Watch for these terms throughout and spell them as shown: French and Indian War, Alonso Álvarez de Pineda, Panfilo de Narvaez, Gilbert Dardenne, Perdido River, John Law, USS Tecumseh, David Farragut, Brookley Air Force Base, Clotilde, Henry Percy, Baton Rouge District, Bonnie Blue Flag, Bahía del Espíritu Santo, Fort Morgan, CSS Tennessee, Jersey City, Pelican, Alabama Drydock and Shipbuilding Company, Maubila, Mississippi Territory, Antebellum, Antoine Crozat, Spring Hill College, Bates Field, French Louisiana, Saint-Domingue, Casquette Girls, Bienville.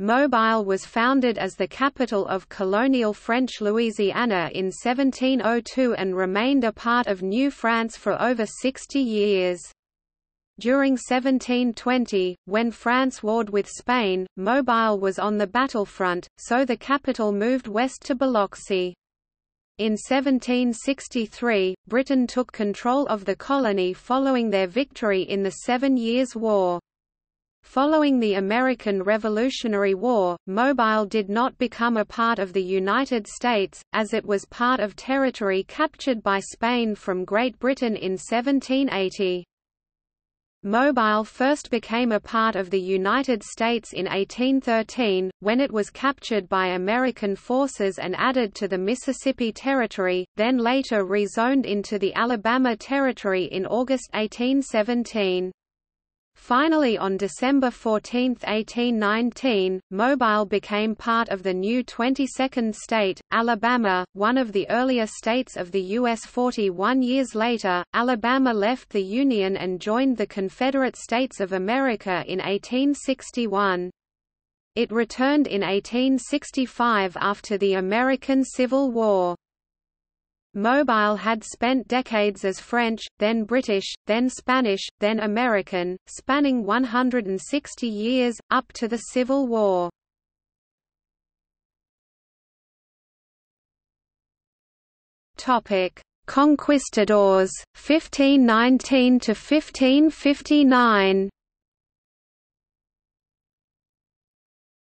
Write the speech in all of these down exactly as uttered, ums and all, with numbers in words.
Mobile was founded as the capital of colonial French Louisiana in seventeen oh two and remained a part of New France for over sixty years. During seventeen twenty, when France warred with Spain, Mobile was on the battlefront, so the capital moved west to Biloxi. In seventeen sixty-three, Britain took control of the colony following their victory in the Seven Years' War. Following the American Revolutionary War, Mobile did not become a part of the United States, as it was part of territory captured by Spain from Great Britain in seventeen eighty. Mobile first became a part of the United States in eighteen thirteen, when it was captured by American forces and added to the Mississippi Territory, then later rezoned into the Alabama Territory in August eighteen seventeen. Finally, on December fourteenth eighteen nineteen, Mobile became part of the new twenty-second state, Alabama, one of the earlier states of the U S forty-one years later. Alabama left the Union and joined the Confederate States of America in eighteen sixty-one. It returned in eighteen sixty-five after the American Civil War. Mobile had spent decades as French, then British, then Spanish, then American, spanning one hundred sixty years, up to the Civil War. Conquistadors, fifteen nineteen to fifteen fifty-nine.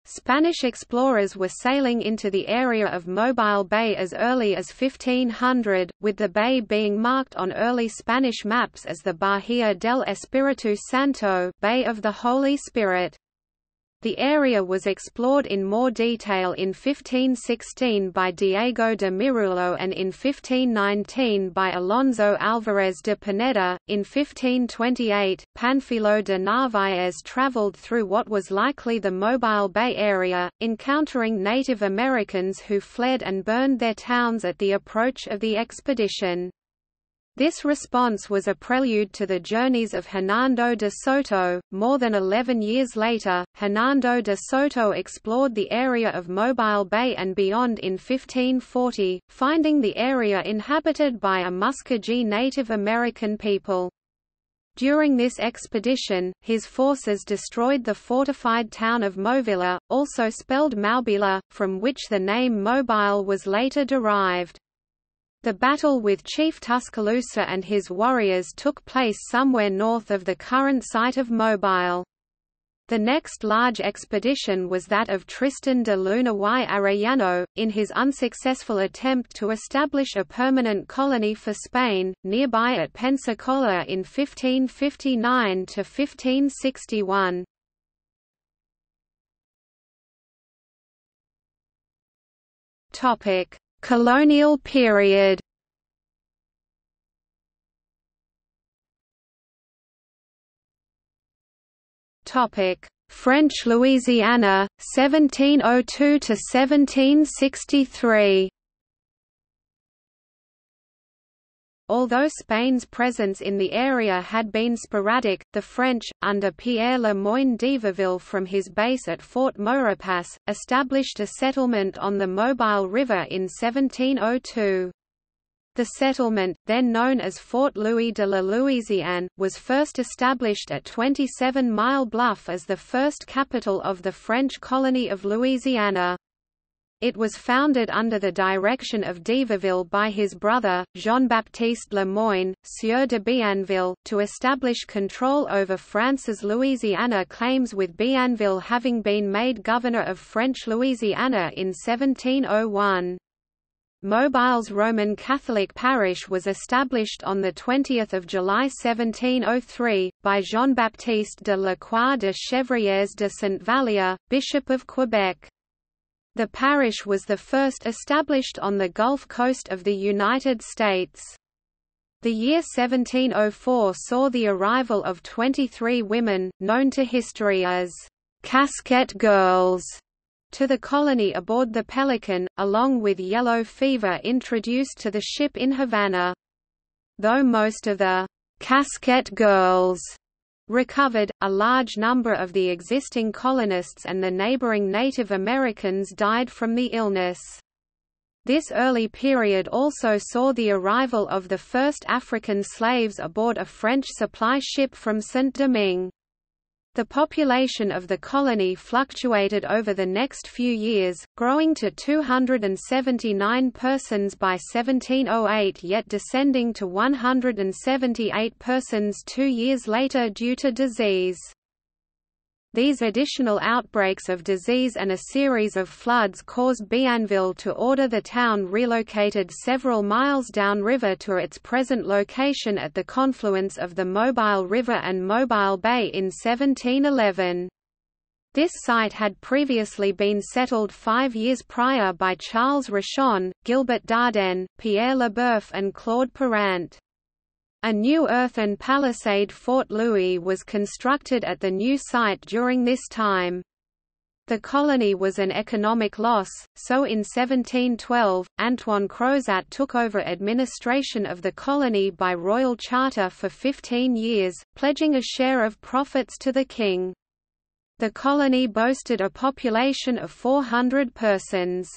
Spanish explorers were sailing into the area of Mobile Bay as early as fifteen hundred, with the bay being marked on early Spanish maps as the Bahía del Espíritu Santo, Bay of the Holy Spirit. The area was explored in more detail in fifteen sixteen by Diego de Mirulo and in fifteen nineteen by Alonso Álvarez de Pineda. In fifteen twenty-eight, Panfilo de Narvaez traveled through what was likely the Mobile Bay area, encountering Native Americans who fled and burned their towns at the approach of the expedition. This response was a prelude to the journeys of Hernando de Soto. More than eleven years later, Hernando de Soto explored the area of Mobile Bay and beyond in fifteen forty, finding the area inhabited by a Muscogee Native American people. During this expedition, his forces destroyed the fortified town of Maubila, also spelled Maubila, from which the name Mobile was later derived. The battle with Chief Tuscaloosa and his warriors took place somewhere north of the current site of Mobile. The next large expedition was that of Tristan de Luna y Arellano, in his unsuccessful attempt to establish a permanent colony for Spain, nearby at Pensacola in fifteen fifty-nine to fifteen sixty-one. Colonial period. Topic: French Louisiana, seventeen oh two to seventeen sixty-three. Although Spain's presence in the area had been sporadic, the French, under Pierre Le Moyne d'Iberville from his base at Fort Maurepas, established a settlement on the Mobile River in seventeen oh two. The settlement, then known as Fort Louis de la Louisiane, was first established at twenty-seven Mile Bluff as the first capital of the French colony of Louisiana. It was founded under the direction of d'Iberville by his brother, Jean-Baptiste Lemoyne, Sieur de Bienville, to establish control over France's Louisiana claims, with Bienville having been made governor of French Louisiana in seventeen oh one. Mobile's Roman Catholic parish was established on the twentieth of July seventeen oh three, by Jean-Baptiste de Lacroix de Chevrières de Saint-Valier, Bishop of Quebec. The parish was the first established on the Gulf Coast of the United States. The year seventeen oh four saw the arrival of twenty-three women, known to history as Casquette Girls, to the colony aboard the Pelican, along with yellow fever introduced to the ship in Havana. Though most of the Casquette Girls recovered, a large number of the existing colonists and the neighboring Native Americans died from the illness. This early period also saw the arrival of the first African slaves aboard a French supply ship from Saint-Domingue. The population of the colony fluctuated over the next few years, growing to two hundred seventy-nine persons by seventeen oh eight, yet descending to one hundred seventy-eight persons two years later due to disease. These additional outbreaks of disease and a series of floods caused Bienville to order the town relocated several miles downriver to its present location at the confluence of the Mobile River and Mobile Bay in seventeen eleven. This site had previously been settled five years prior by Charles Richon, Gilbert Dardenne, Pierre Leboeuf and Claude Perrant. A new earthen palisade Fort Louis was constructed at the new site during this time. The colony was an economic loss, so in seventeen twelve, Antoine Crozat took over administration of the colony by royal charter for fifteen years, pledging a share of profits to the king. The colony boasted a population of four hundred persons.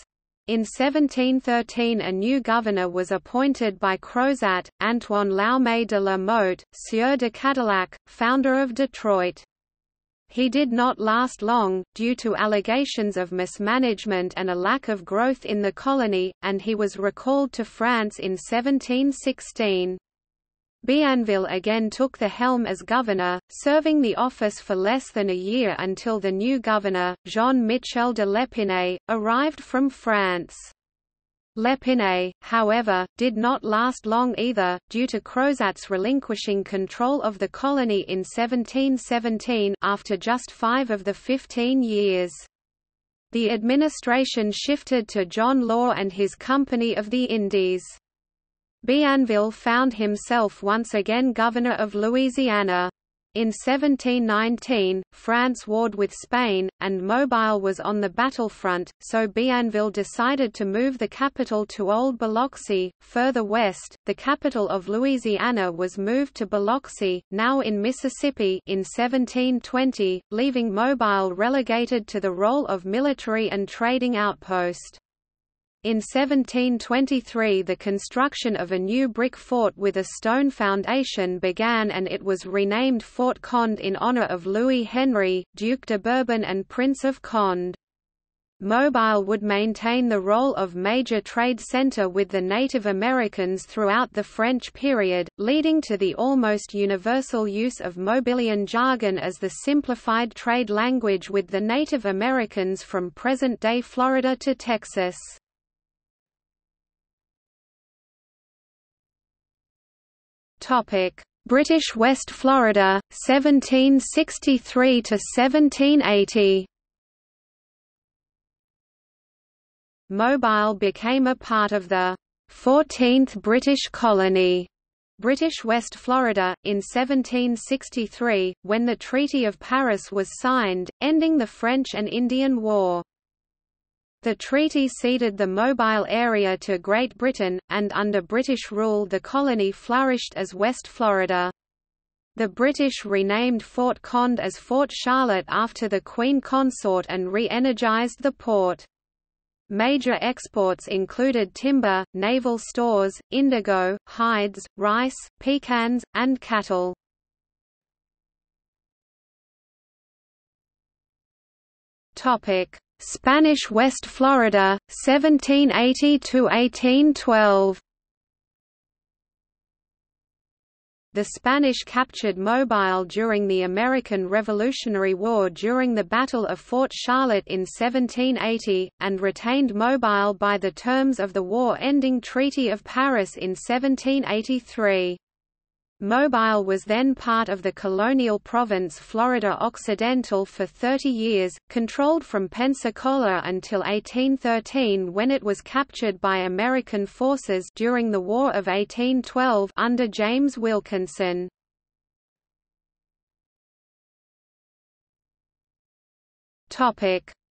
In seventeen thirteen a new governor was appointed by Crozat, Antoine Laumet de la Mothe, Sieur de Cadillac, founder of Detroit. He did not last long, due to allegations of mismanagement and a lack of growth in the colony, and he was recalled to France in seventeen sixteen. Bienville again took the helm as governor, serving the office for less than a year until the new governor, Jean-Michel de Lepinay, arrived from France. Lepinay, however, did not last long either, due to Crozat's relinquishing control of the colony in seventeen seventeen after just five of the fifteen years. The administration shifted to John Law and his Company of the Indies. Bienville found himself once again governor of Louisiana. In seventeen nineteen, France warred with Spain, and Mobile was on the battlefront, so Bienville decided to move the capital to Old Biloxi. Further west, the capital of Louisiana was moved to Biloxi, now in Mississippi, in seventeen twenty, leaving Mobile relegated to the role of military and trading outpost. In seventeen twenty-three the construction of a new brick fort with a stone foundation began and it was renamed Fort Conde in honor of Louis Henry, Duke de Bourbon and Prince of Conde. Mobile would maintain the role of major trade center with the Native Americans throughout the French period, leading to the almost universal use of Mobilian jargon as the simplified trade language with the Native Americans from present-day Florida to Texas. British West Florida, seventeen sixty-three to seventeen eighty. Mobile became a part of the fourteenth British colony, British West Florida, in seventeen sixty-three, when the Treaty of Paris was signed, ending the French and Indian War. The treaty ceded the Mobile area to Great Britain, and under British rule the colony flourished as West Florida. The British renamed Fort Conde as Fort Charlotte after the Queen Consort and re-energized the port. Major exports included timber, naval stores, indigo, hides, rice, pecans, and cattle. Spanish West Florida, seventeen eighty to eighteen twelve. The Spanish captured Mobile during the American Revolutionary War during the Battle of Fort Charlotte in seventeen eighty, and retained Mobile by the terms of the war-ending Treaty of Paris in seventeen eighty-three. Mobile was then part of the colonial province Florida Occidental for thirty years, controlled from Pensacola until eighteen thirteen when it was captured by American forces during the War of eighteen twelve under James Wilkinson.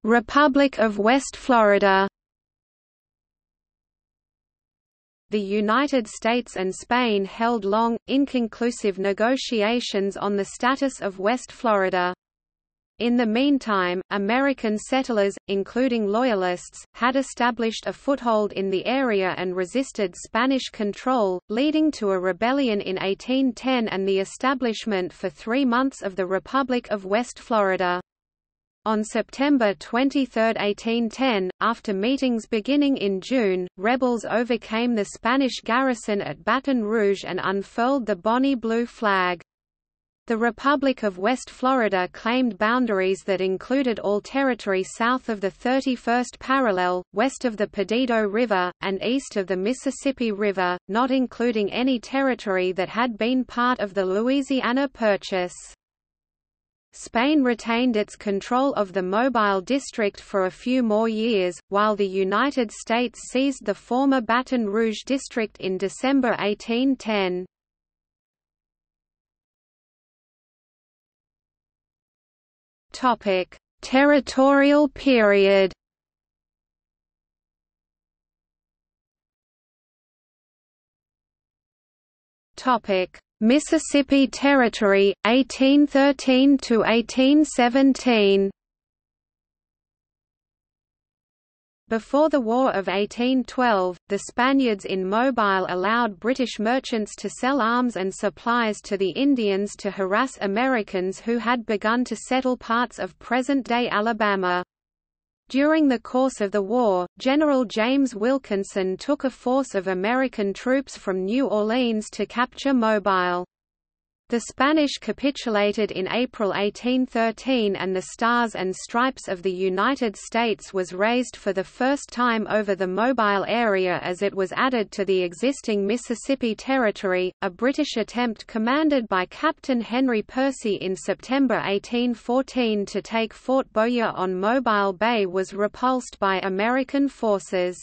Republic of West Florida. The United States and Spain held long, inconclusive negotiations on the status of West Florida. In the meantime, American settlers, including Loyalists, had established a foothold in the area and resisted Spanish control, leading to a rebellion in eighteen ten and the establishment for three months of the Republic of West Florida. On September twenty-third, eighteen ten, after meetings beginning in June, rebels overcame the Spanish garrison at Baton Rouge and unfurled the Bonnie Blue flag. The Republic of West Florida claimed boundaries that included all territory south of the thirty-first parallel, west of the Perdido River, and east of the Mississippi River, not including any territory that had been part of the Louisiana Purchase. Spain retained its control of the Mobile District for a few more years, while the United States seized the former Baton Rouge District in December eighteen ten. Topic: Territorial period. Topic: Mississippi Territory, eighteen thirteen to eighteen seventeen. Before the War of eighteen twelve, the Spaniards in Mobile allowed British merchants to sell arms and supplies to the Indians to harass Americans who had begun to settle parts of present-day Alabama. During the course of the war, General James Wilkinson took a force of American troops from New Orleans to capture Mobile. The Spanish capitulated in April eighteen thirteen and the Stars and Stripes of the United States was raised for the first time over the Mobile area as it was added to the existing Mississippi Territory, a British attempt commanded by Captain Henry Percy in September eighteen fourteen to take Fort Bowyer on Mobile Bay was repulsed by American forces.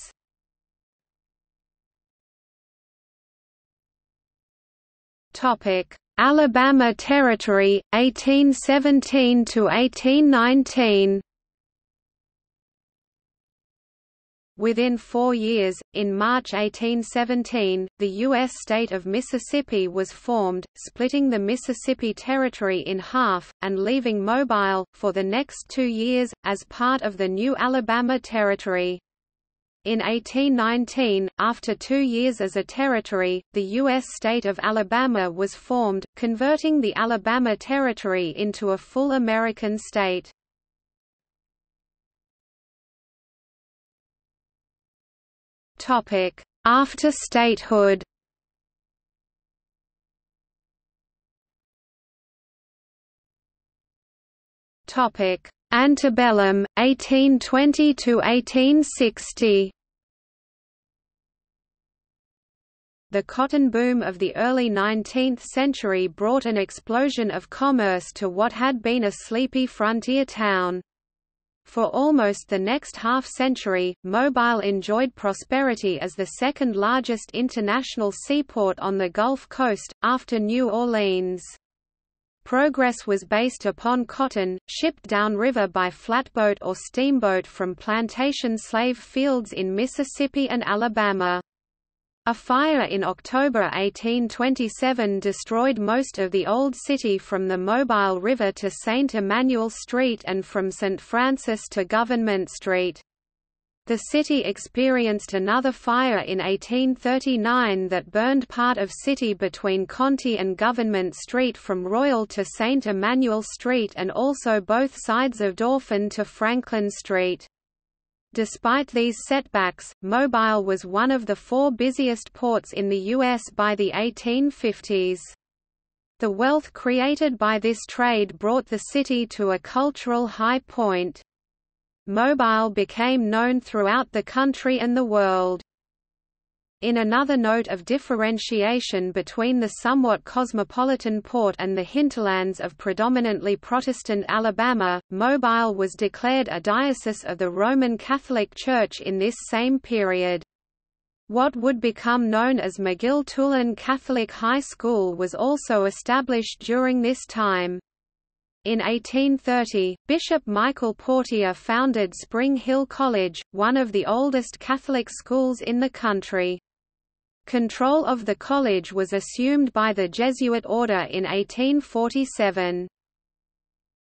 Alabama Territory, eighteen seventeen to eighteen nineteen. Within four years, in March eighteen seventeen, the U S state of Mississippi was formed, splitting the Mississippi Territory in half, and leaving Mobile, for the next two years, as part of the new Alabama Territory. In eighteen nineteen, after two years as a territory, the U S state of Alabama was formed, converting the Alabama Territory into a full American state. After statehood. Antebellum, eighteen twenty to eighteen sixty. The cotton boom of the early nineteenth century brought an explosion of commerce to what had been a sleepy frontier town. For almost the next half-century, Mobile enjoyed prosperity as the second-largest international seaport on the Gulf Coast, after New Orleans. Progress was based upon cotton, shipped downriver by flatboat or steamboat from plantation slave fields in Mississippi and Alabama. A fire in October eighteen twenty-seven destroyed most of the old city from the Mobile River to Saint Emmanuel Street and from Saint Francis to Government Street. The city experienced another fire in eighteen thirty-nine that burned part of city between Conti and Government Street from Royal to Saint Emmanuel Street and also both sides of Dauphin to Franklin Street. Despite these setbacks, Mobile was one of the four busiest ports in the U S by the eighteen fifties. The wealth created by this trade brought the city to a cultural high point. Mobile became known throughout the country and the world. In another note of differentiation between the somewhat cosmopolitan port and the hinterlands of predominantly Protestant Alabama, Mobile was declared a diocese of the Roman Catholic Church in this same period. What would become known as McGill-Tulane Catholic High School was also established during this time. In eighteen thirty, Bishop Michael Portier founded Spring Hill College, one of the oldest Catholic schools in the country. Control of the college was assumed by the Jesuit order in eighteen forty-seven.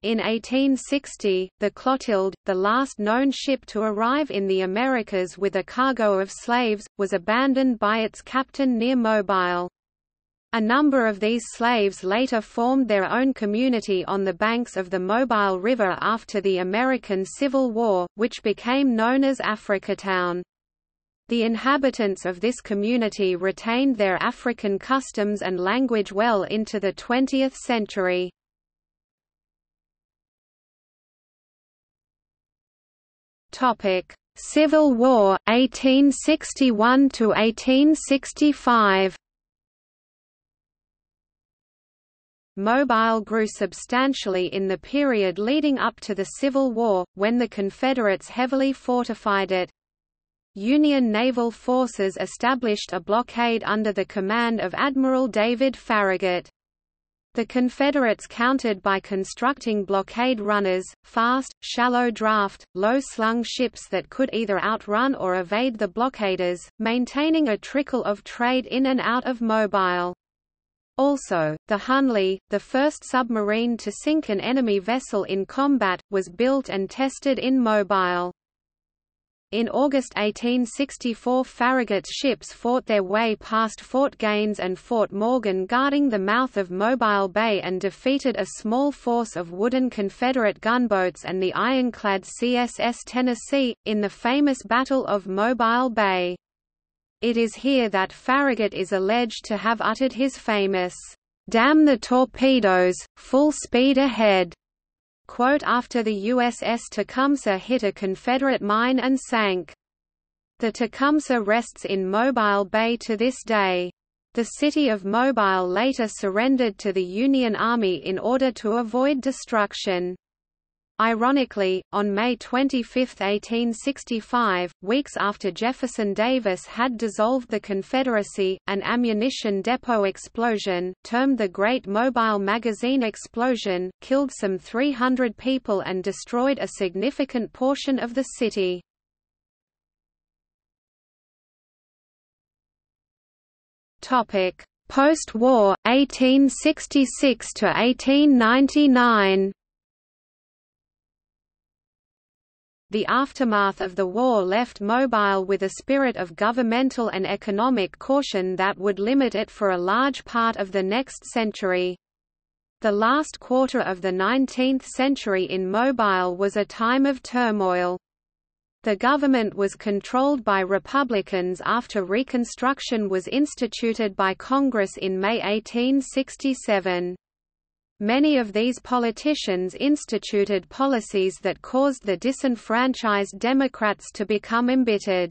In eighteen sixty, the Clotilde, the last known ship to arrive in the Americas with a cargo of slaves, was abandoned by its captain near Mobile. A number of these slaves later formed their own community on the banks of the Mobile River after the American Civil War, which became known as Africatown. The inhabitants of this community retained their African customs and language well into the twentieth century. Civil War, eighteen sixty-one to eighteen sixty-five. Mobile grew substantially in the period leading up to the Civil War, when the Confederates heavily fortified it. Union naval forces established a blockade under the command of Admiral David Farragut. The Confederates countered by constructing blockade runners, fast, shallow draft, low-slung ships that could either outrun or evade the blockaders, maintaining a trickle of trade in and out of Mobile. Also, the Hunley, the first submarine to sink an enemy vessel in combat, was built and tested in Mobile. In August eighteen sixty-four, Farragut's ships fought their way past Fort Gaines and Fort Morgan guarding the mouth of Mobile Bay and defeated a small force of wooden Confederate gunboats and the ironclad C S S Tennessee, in the famous Battle of Mobile Bay. It is here that Farragut is alleged to have uttered his famous, "Damn the torpedoes, full speed ahead," quote after the U S S Tecumseh hit a Confederate mine and sank. The Tecumseh rests in Mobile Bay to this day. The city of Mobile later surrendered to the Union Army in order to avoid destruction. Ironically, on May twenty-fifth, eighteen sixty-five, weeks after Jefferson Davis had dissolved the Confederacy, an ammunition depot explosion, termed the Great Mobile Magazine Explosion, killed some three hundred people and destroyed a significant portion of the city. Post-war, eighteen sixty-six to eighteen ninety-nine. The aftermath of the war left Mobile with a spirit of governmental and economic caution that would limit it for a large part of the next century. The last quarter of the nineteenth century in Mobile was a time of turmoil. The government was controlled by Republicans after Reconstruction was instituted by Congress in May eighteen sixty-seven. Many of these politicians instituted policies that caused the disenfranchised Democrats to become embittered.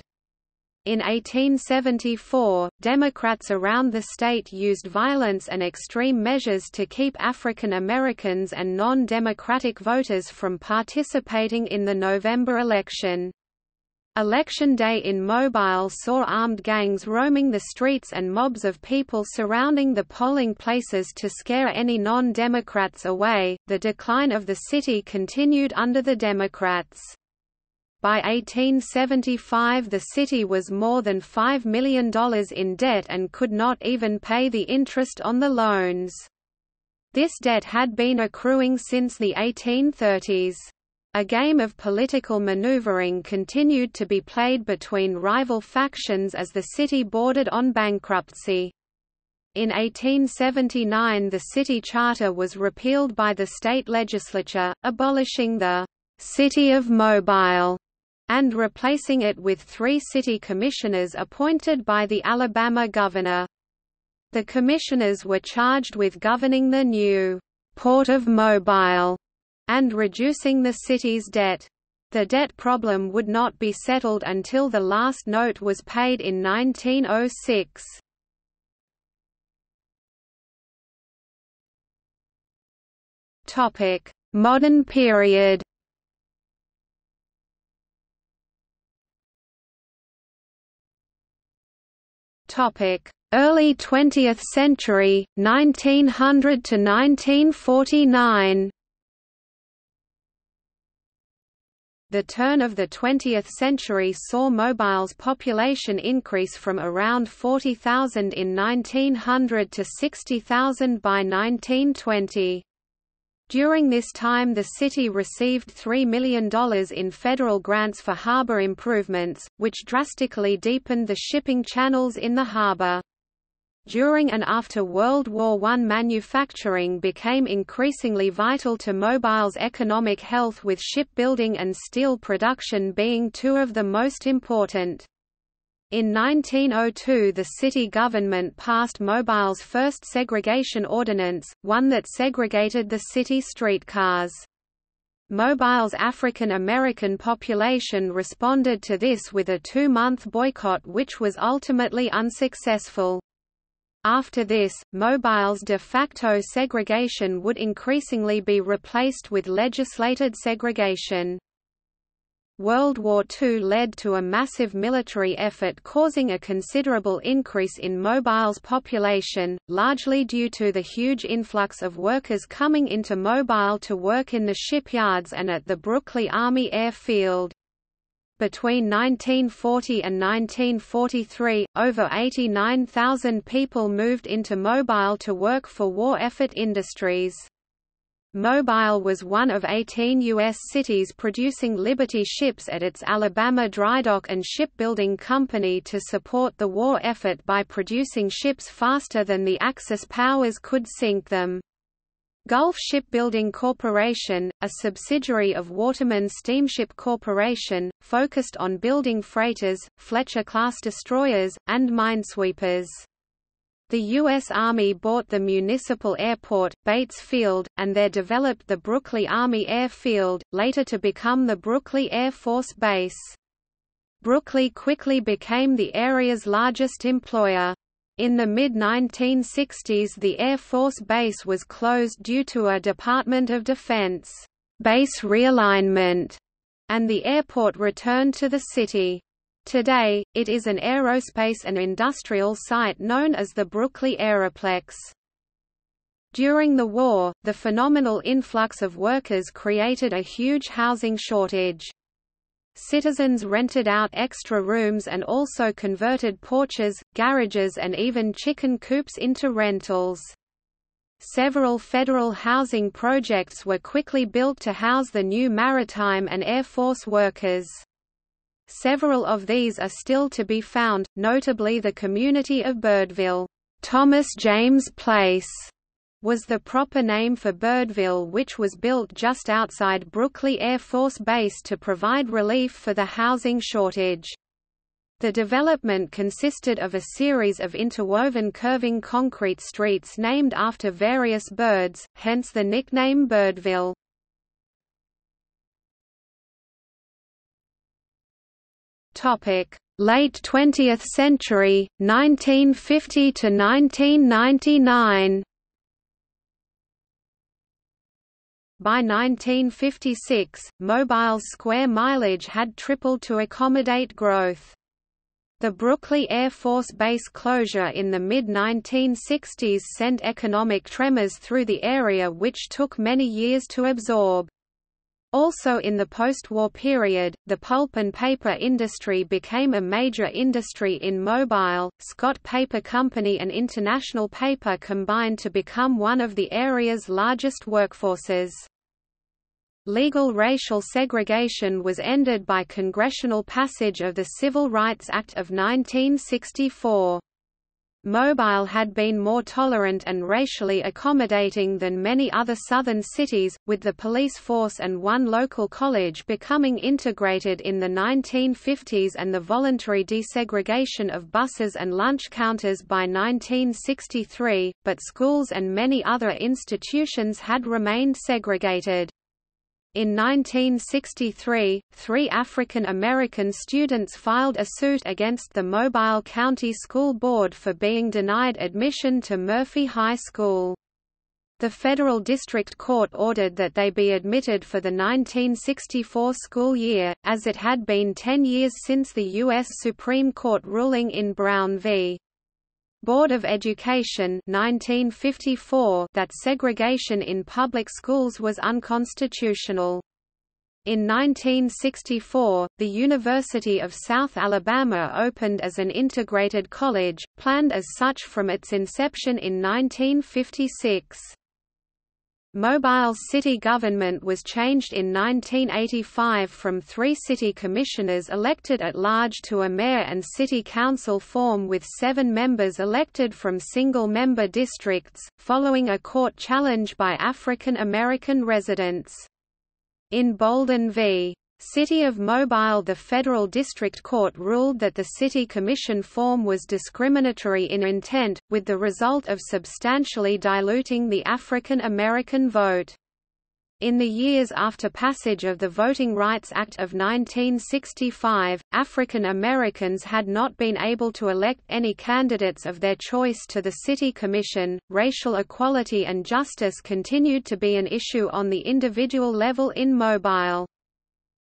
In eighteen seventy-four, Democrats around the state used violence and extreme measures to keep African Americans and non-democratic voters from participating in the November election. Election Day in Mobile saw armed gangs roaming the streets and mobs of people surrounding the polling places to scare any non-Democrats away. The decline of the city continued under the Democrats. By eighteen seventy-five, the city was more than five million dollars in debt and could not even pay the interest on the loans. This debt had been accruing since the eighteen thirties. A game of political maneuvering continued to be played between rival factions as the city bordered on bankruptcy. In eighteen seventy-nine, the city charter was repealed by the state legislature, abolishing the City of Mobile and replacing it with three city commissioners appointed by the Alabama governor. The commissioners were charged with governing the new Port of Mobile and reducing the city's debt. The debt problem would not be settled until the last note was paid in nineteen oh six. Topic: Modern period. Topic: Early twentieth century, nineteen hundred to nineteen forty-nine. The turn of the twentieth century saw Mobile's population increase from around forty thousand in nineteen hundred to sixty thousand by nineteen twenty. During this time the city received three million dollars in federal grants for harbor improvements, which drastically deepened the shipping channels in the harbor. During and after World War One, manufacturing became increasingly vital to Mobile's economic health, with shipbuilding and steel production being two of the most important. In nineteen oh two the city government passed Mobile's first segregation ordinance, one that segregated the city streetcars. Mobile's African American population responded to this with a two-month boycott, which was ultimately unsuccessful. After this, Mobile's de facto segregation would increasingly be replaced with legislated segregation. World War Two led to a massive military effort, causing a considerable increase in Mobile's population, largely due to the huge influx of workers coming into Mobile to work in the shipyards and at the Brookley Army Airfield. Between nineteen forty and nineteen forty-three, over eighty-nine thousand people moved into Mobile to work for war effort industries. Mobile was one of eighteen U S cities producing Liberty ships at its Alabama Drydock and Shipbuilding Company to support the war effort by producing ships faster than the Axis powers could sink them. Gulf Shipbuilding Corporation, a subsidiary of Waterman Steamship Corporation, focused on building freighters, Fletcher-class destroyers, and minesweepers. The U S Army bought the municipal airport, Bates Field, and there developed the Brookley Army Airfield, later to become the Brookley Air Force Base. Brookley quickly became the area's largest employer. In the mid nineteen sixties the Air Force Base was closed due to a Department of Defense base realignment, and the airport returned to the city. Today, it is an aerospace and industrial site known as the Brookley Aeroplex. During the war, the phenomenal influx of workers created a huge housing shortage. Citizens rented out extra rooms and also converted porches, garages and even chicken coops into rentals. Several federal housing projects were quickly built to house the new maritime and Air Force workers. Several of these are still to be found, notably the community of Birdville. Thomas James Place was the proper name for Birdville, which was built just outside Brookley Air Force Base to provide relief for the housing shortage. The development consisted of a series of interwoven curving concrete streets named after various birds, hence the nickname Birdville. Late twentieth century, nineteen fifty to nineteen ninety-nine. By nineteen fifty-six, Mobile's square mileage had tripled to accommodate growth. The Brookley Air Force Base closure in the mid nineteen sixties sent economic tremors through the area, which took many years to absorb. Also in the post-war period, the pulp and paper industry became a major industry in Mobile. Scott Paper Company and International Paper combined to become one of the area's largest workforces. Legal racial segregation was ended by congressional passage of the Civil Rights Act of nineteen sixty-four. Mobile had been more tolerant and racially accommodating than many other southern cities, with the police force and one local college becoming integrated in the nineteen fifties and the voluntary desegregation of buses and lunch counters by nineteen sixty-three, but schools and many other institutions had remained segregated. In nineteen sixty-three, three African American students filed a suit against the Mobile County School Board for being denied admission to Murphy High School. The federal district court ordered that they be admitted for the nineteen sixty-four school year, as it had been ten years since the U S Supreme Court ruling in Brown v. Board of Education nineteen fifty-four that segregation in public schools was unconstitutional. In nineteen sixty-four, the University of South Alabama opened as an integrated college, planned as such from its inception in nineteen fifty-six. Mobile's city government was changed in nineteen eighty-five from three city commissioners elected at large to a mayor and city council form with seven members elected from single-member districts, following a court challenge by African American residents. In Bolden v. City of Mobile, the federal district court ruled that the city commission form was discriminatory in intent, with the result of substantially diluting the African American vote. In the years after passage of the Voting Rights Act of nineteen sixty-five, African Americans had not been able to elect any candidates of their choice to the city commission. Racial equality and justice continued to be an issue on the individual level in Mobile.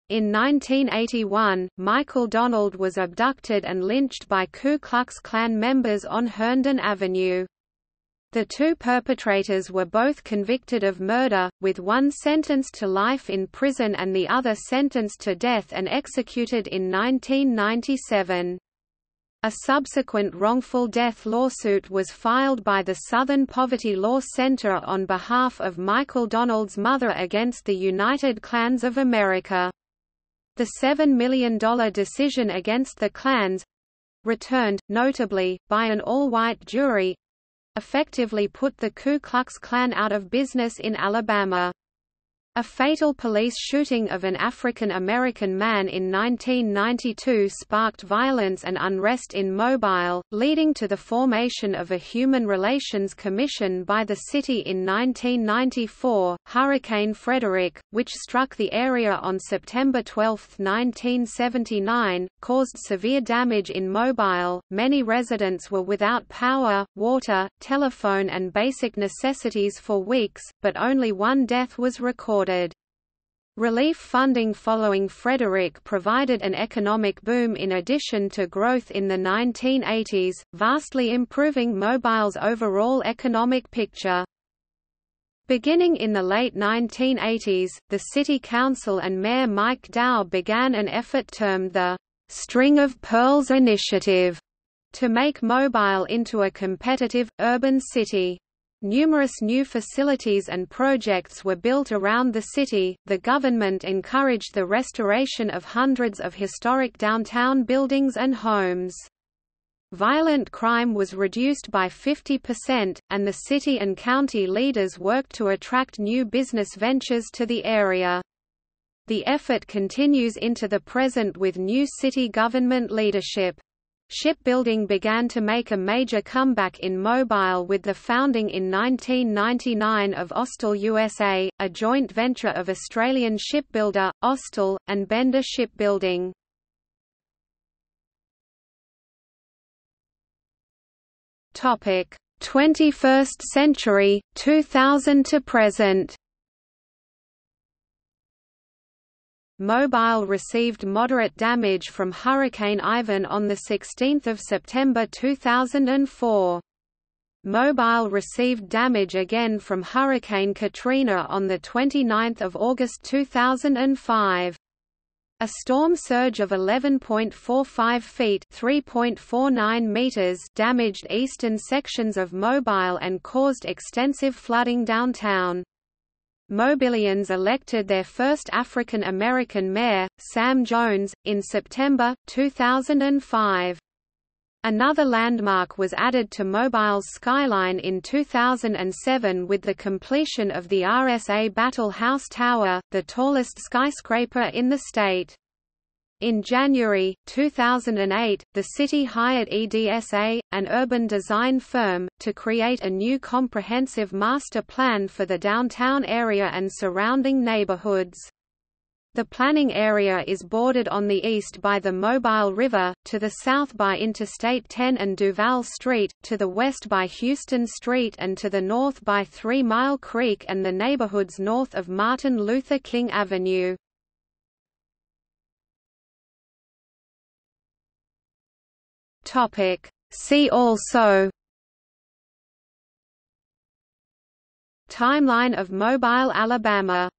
In nineteen eighty-one, Michael Donald was abducted and lynched by Ku Klux Klan members on Herndon Avenue. The two perpetrators were both convicted of murder, with one sentenced to life in prison and the other sentenced to death and executed in nineteen ninety-seven. A subsequent wrongful death lawsuit was filed by the Southern Poverty Law Center on behalf of Michael Donald's mother against the United Klans of America. The seven million dollar decision against the Klans—returned, notably, by an all-white jury—effectively put the Ku Klux Klan out of business in Alabama. A fatal police shooting of an African-American man in nineteen ninety-two sparked violence and unrest in Mobile, leading to the formation of a Human Relations Commission by the city in nineteen ninety-four. Hurricane Frederick, which struck the area on September twelfth nineteen seventy-nine, caused severe damage in Mobile. Many residents were without power, water, telephone, and basic necessities for weeks, but only one death was recorded. Relief funding following Frederick provided an economic boom in addition to growth in the nineteen eighties, vastly improving Mobile's overall economic picture. Beginning in the late nineteen eighties, the City Council and Mayor Mike Dow began an effort termed the String of Pearls Initiative to make Mobile into a competitive, urban city. Numerous new facilities and projects were built around the city. The government encouraged the restoration of hundreds of historic downtown buildings and homes. Violent crime was reduced by fifty percent, and the city and county leaders worked to attract new business ventures to the area. The effort continues into the present with new city government leadership. Shipbuilding began to make a major comeback in Mobile with the founding in nineteen ninety-nine of Austal U S A, a joint venture of Australian shipbuilder, Austal, and Bender Shipbuilding. twenty-first century, two thousand to present. Mobile received moderate damage from Hurricane Ivan on sixteenth of September two thousand four. Mobile received damage again from Hurricane Katrina on twenty-ninth of August two thousand five. A storm surge of eleven point four five feet (three point four nine meters) damaged eastern sections of Mobile and caused extensive flooding downtown. Mobilians elected their first African American mayor, Sam Jones, in September two thousand five. Another landmark was added to Mobile's skyline in two thousand seven with the completion of the R S A Battle House Tower, the tallest skyscraper in the state. In January two thousand eight, the city hired E D S A, an urban design firm, to create a new comprehensive master plan for the downtown area and surrounding neighborhoods. The planning area is bordered on the east by the Mobile River, to the south by Interstate ten and Duval Street, to the west by Houston Street, and to the north by Three Mile Creek and the neighborhoods north of Martin Luther King Avenue. See also Timeline of Mobile, Alabama.